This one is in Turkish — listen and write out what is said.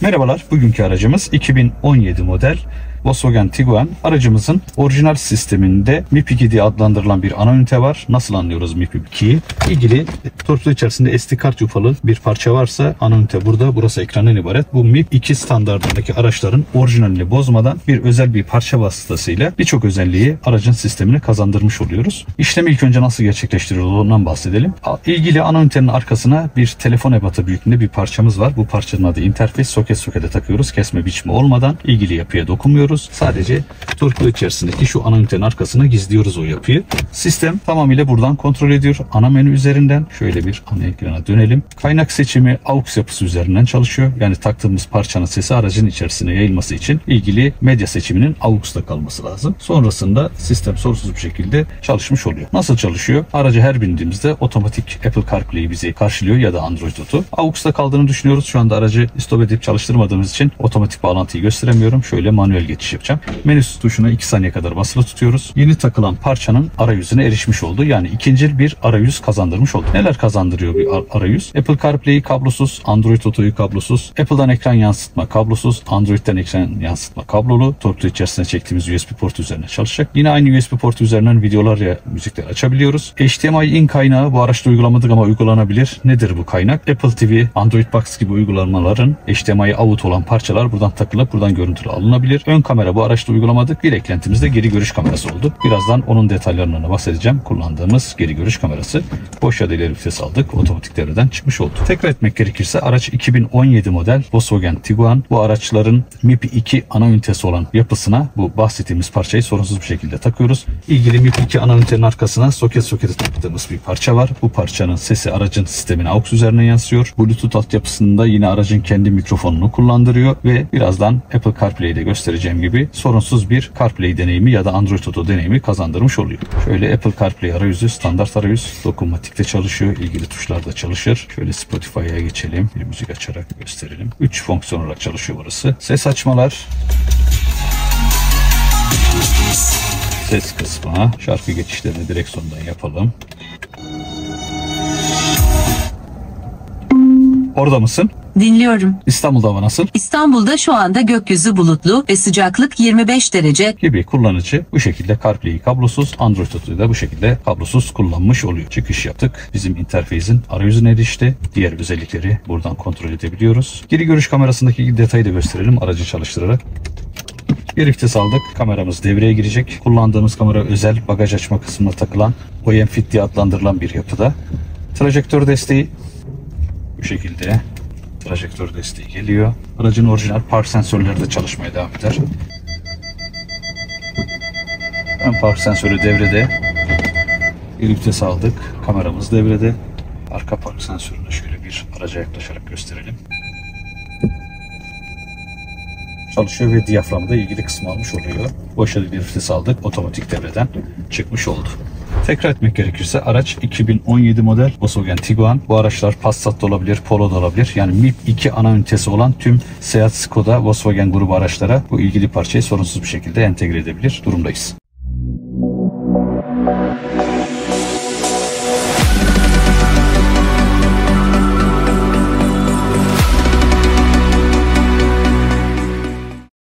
Merhabalar, bugünkü aracımız 2017 model Volkswagen Tiguan. Aracımızın orijinal sisteminde MIP2 diye adlandırılan bir ana ünite var. Nasıl anlıyoruz MIP2'yi? İlgili torpido içerisinde SD kart yufalı bir parça varsa ana ünite burada, burası ekrandan ibaret. Bu MIP2 standartındaki araçların orijinalini bozmadan bir özel bir parça vasıtasıyla birçok özelliği aracın sistemine kazandırmış oluyoruz. İşlemi ilk önce nasıl gerçekleştiriyoruz ondan bahsedelim. İlgili ana ünitenin arkasına bir telefon ebatı büyüklüğünde bir parçamız var. Bu parçanın adı interface. Soket sokete takıyoruz. Kesme biçme olmadan ilgili yapıya dokunmuyoruz. Sadece torpido içerisindeki şu ana ünitenin arkasına gizliyoruz o yapıyı. Sistem tamamıyla buradan kontrol ediyor. Ana menü üzerinden şöyle bir ana ekrana dönelim. Kaynak seçimi AUX yapısı üzerinden çalışıyor. Yani taktığımız parçanın sesi aracın içerisine yayılması için ilgili medya seçiminin AUX'da kalması lazım. Sonrasında sistem sorunsuz bir şekilde çalışmış oluyor. Nasıl çalışıyor? Aracı her bindiğimizde otomatik Apple CarPlay bizi karşılıyor ya da Android Auto. AUX'da kaldığını düşünüyoruz. Şu anda aracı stop edip çalıştırmadığımız için otomatik bağlantıyı gösteremiyorum. Şöyle manuel geçiş yapacağım. Menü tuşuna 2 saniye kadar basılı tutuyoruz. Yeni takılan parçanın arayüzüne erişmiş oldu. Yani ikincil bir arayüz kazandırmış oldu. Neler kazandırıyor bir arayüz? Apple CarPlay'i kablosuz, Android Auto'yu kablosuz, Apple'dan ekran yansıtma kablosuz, Android'den ekran yansıtma kablolu. Torpido içerisine çektiğimiz USB portu üzerine çalışacak. Yine aynı USB portu üzerinden videolar ya müzikler açabiliyoruz. HDMI-in kaynağı bu araçta uygulamadık ama uygulanabilir. Nedir bu kaynak? Apple TV, Android Box gibi uygulamaların HDMI out olan parçalar buradan takılıp buradan görüntülü alınabilir. Ön kamera bu araçta uygulamadık. Bir eklentimizde geri görüş kamerası oldu. Birazdan onun detaylarına bahsedeceğim. Kullandığımız geri görüş kamerası. Boş ya da ileri vites aldık. Otomatik devreden çıkmış oldu. Tekrar etmek gerekirse araç 2017 model Volkswagen Tiguan. Bu araçların MIP2 ana ünitesi olan yapısına bu bahsettiğimiz parçayı sorunsuz bir şekilde takıyoruz. İlgili MIP2 ana ünitenin arkasına sokete taktığımız bir parça var. Bu parçanın sesi aracın sistemine AUX üzerine yansıyor. Bluetooth altyapısında yine aracın kendi mikrofonunu kullandırıyor ve birazdan Apple CarPlay'de göstereceğim gibi sorunsuz bir CarPlay deneyimi ya da Android Auto deneyimi kazandırmış oluyor. Şöyle Apple CarPlay arayüzü, standart arayüz, dokunmatikte çalışıyor, ilgili tuşlarda çalışır. Şöyle Spotify'a geçelim, bir müzik açarak gösterelim. 3 fonksiyon olarak çalışıyor burası. Ses açmalar, ses kısmı, şarkı geçişlerini direksiyondan yapalım. Orada mısın? Dinliyorum. İstanbul'da hava nasıl? İstanbul'da şu anda gökyüzü bulutlu ve sıcaklık 25 derece. Gibi kullanıcı bu şekilde CarPlay'i kablosuz, Android Auto'yu da bu şekilde kablosuz kullanmış oluyor. Çıkış yaptık. Bizim interfeysin arayüzüne erişti. Diğer özellikleri buradan kontrol edebiliyoruz. Geri görüş kamerasındaki detayı da gösterelim aracı çalıştırarak. Bir vites aldık. Kameramız devreye girecek. Kullandığımız kamera özel bagaj açma kısmına takılan OEM Fit diye adlandırılan bir yapıda. Trajektör desteği bu şekilde. Trajektör desteği geliyor. Aracın orijinal park sensörleri de çalışmaya devam eder. Ön park sensörü devrede. Bir vites aldık. Kameramız devrede. Arka park sensörünü şöyle bir araca yaklaşarak gösterelim. Çalışıyor ve diyaframı da ilgili kısmı almış oluyor. Boşa bir vites aldık. Otomatik devreden çıkmış oldu. Tekrar etmek gerekirse araç 2017 model Volkswagen Tiguan. Bu araçlar Passat da olabilir, Polo da olabilir. Yani MIB2 ana ünitesi olan tüm Seat, Skoda, Volkswagen grubu araçlara bu ilgili parçayı sorunsuz bir şekilde entegre edebilir durumdayız.